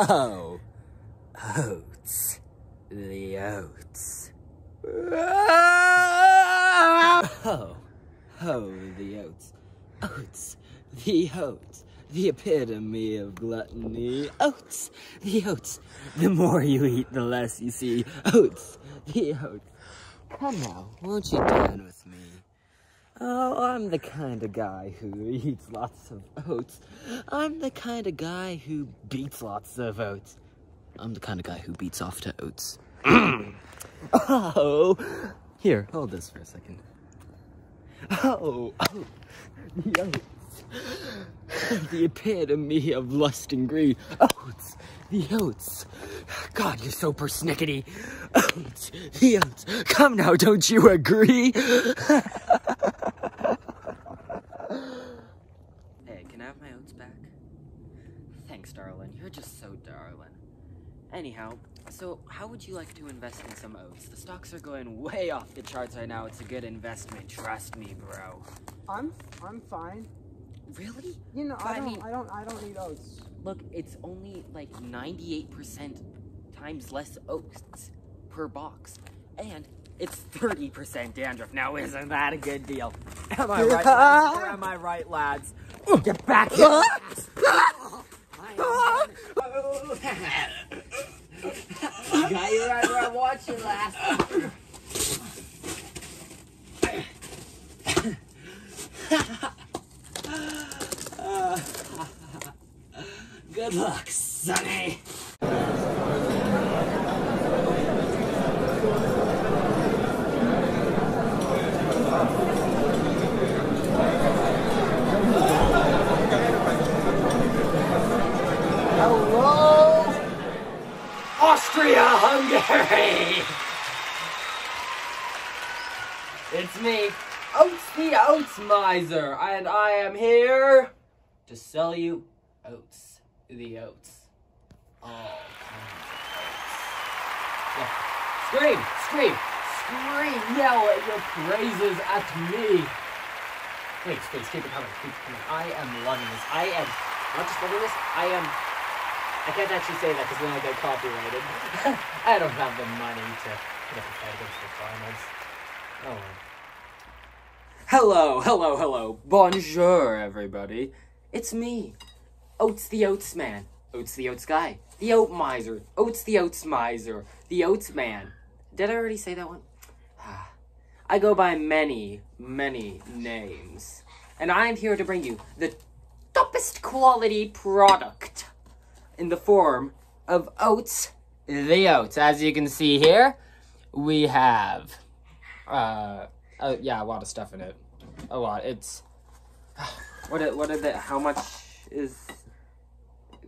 Oh, oats, the oats. Oh, oh, the oats, oats, the oats, the epitome of gluttony. Oats, the oats, the more you eat, the less you see. Oats, the oats. Come on, won't you dine with me? Oh, I'm the kind of guy who eats lots of oats. I'm the kind of guy who beats lots of oats. I'm the kind of guy who beats off to oats. Oh! Here, hold this for a second. Oh! Oh! The oats. The epitome of lust and greed. Oats! The oats. God, you're so persnickety. Oats! The oats. Come now, don't you agree? Darling, you're just so darling. Anyhow, so how would you like to invest in some oats? The stocks are going way off the charts right now. It's a good investment, trust me, bro. I'm fine. Really? You know, I don't eat oats. Look, it's only like 98% times less oats per box, and it's 30% dandruff. Now isn't that a good deal? Am I right, lads? Am I right, lads? Get back here! You got you right where I watched you last. Good luck, Sonny. Austria-Hungary! It's me, Oats the Oats Miser, and I am here to sell you oats. The oats. All kinds of oats. Yeah. Scream! Scream! Scream! Yell your praises at me! Please, please, keep it coming. Keep it coming. I am loving this. I am not just loving this, I am... I can't actually say that because then I get copyrighted. I don't have the money to get a fight against McDonald's. Oh well. Hello, hello, hello. Bonjour, everybody. It's me, Oats the Oats Man, Oats the Oats Guy, the Oat Miser, Oats the Oats Miser, the Oats Man. Did I already say that one? I go by many, many names. And I'm here to bring you the toughest quality product in the form of oats, the oats. As you can see here, we have, yeah, a lot of stuff in it. A lot. It's, what are the, how much is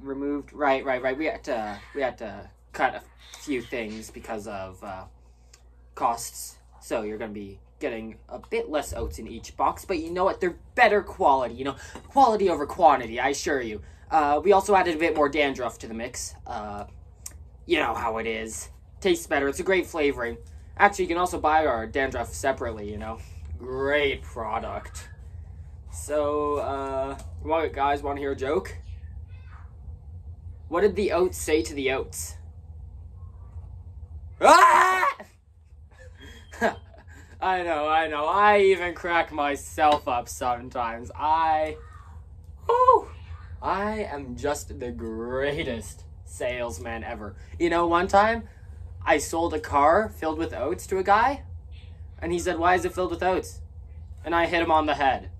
removed? Right, right, right. We had to cut a few things because of, costs. So you're going to be getting a bit less oats in each box, but you know what? They're better quality, you know, quality over quantity, I assure you. We also added a bit more dandruff to the mix. You know how it is. Tastes better. It's a great flavoring. Actually, you can also buy our dandruff separately, you know. Great product. So, what, guys, want to hear a joke? What did the oats say to the oats? Ah! I know, I know. I even crack myself up sometimes. I am just the greatest salesman ever. You know, one time, I sold a car filled with oats to a guy, and he said, "Why is it filled with oats?" And I hit him on the head.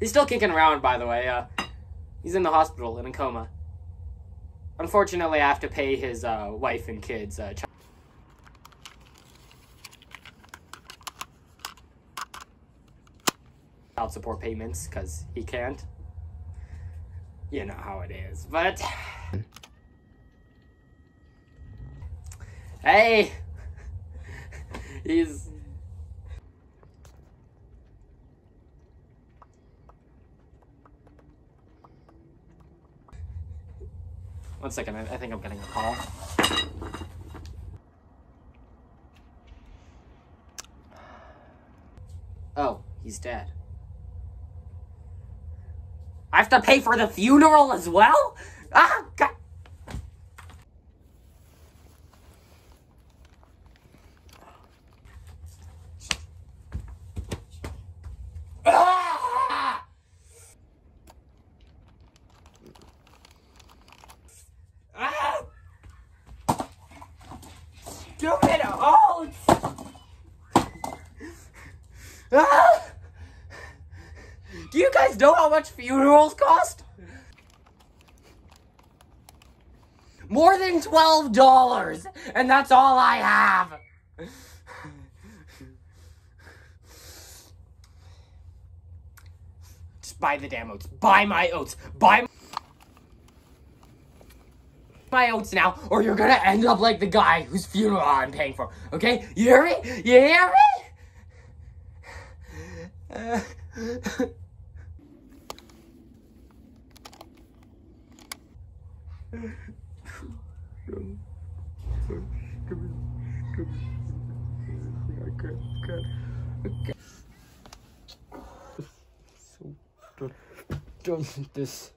He's still kicking around, by the way. He's in the hospital in a coma. Unfortunately, I have to pay his wife and kids child support payments, because he can't. You know how it is, but... Hey! He's... One second, I think I'm getting a call. Oh, he's dead. I have to pay for the funeral as well? Ah, God. Stupid oats! Ah! Do you guys know how much funerals cost? More than $12, and that's all I have. Just buy the damn oats. Buy my oats. Buy my oats now, or you're gonna end up like the guy whose funeral I'm paying for. Okay? You hear me? You hear me? Okay. So don't this.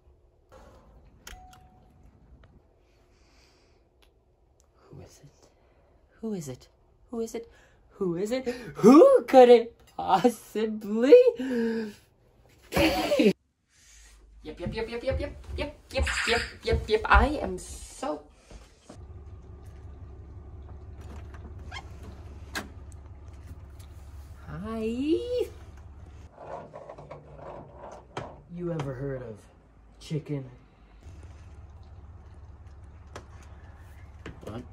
Who is it? Who is it? Who is it? Who could it possibly be? Yep. I am so. Hi. You ever heard of chicken? What?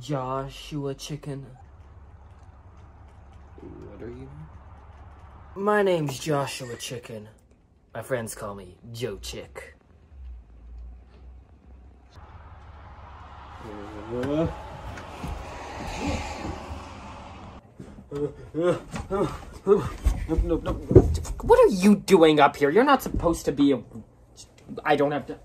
Joshua Chicken. What are you? My name's Joshua Chicken. My friends call me Joe Chick. What are you doing up here? You're not supposed to be a... I don't have to...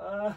Ah!